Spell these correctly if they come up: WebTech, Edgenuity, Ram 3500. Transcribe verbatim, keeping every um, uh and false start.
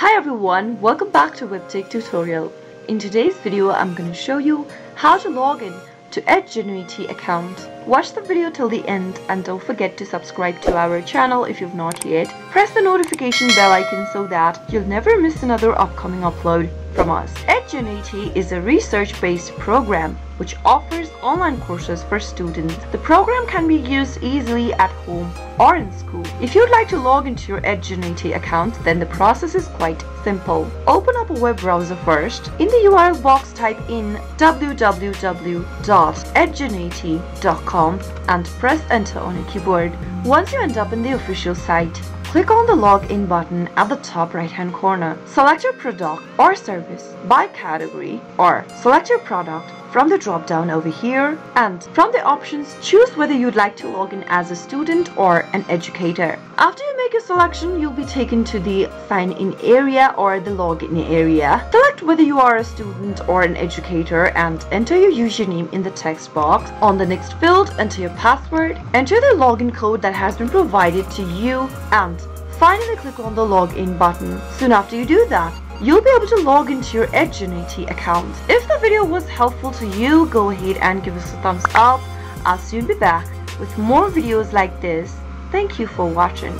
Hi everyone, welcome back to WebTech Tutorial. In today's video, I'm going to show you how to log in to Edgenuity account. Watch the video till the end and don't forget to subscribe to our channel if you've not yet. Press the notification bell icon so that you'll never miss another upcoming upload from us. Edgenuity is a research-based program which offers online courses for students. The program can be used easily at home or in school. If you'd like to log into your Edgenuity account, then the process is quite simple. Open up a web browser first. In the U R L box, type in w w w dot edgenuity dot com and press enter on your keyboard. Once you end up in the official site, click on the login button at the top right hand corner. Select your product or service by category, or select your product from the drop down over here, and from the options choose whether you'd like to log in as a student or an educator. After you make your selection, you'll be taken to the sign in area or the login area. Select whether you are a student or an educator and enter your username in the text box. On the next field, enter your password, enter the login code that has been provided to you, and finally click on the login button. Soon after you do that, you'll be able to log into your Edgenuity account. If the video was helpful to you, go ahead and give us a thumbs up. I'll soon be back with more videos like this. Thank you for watching.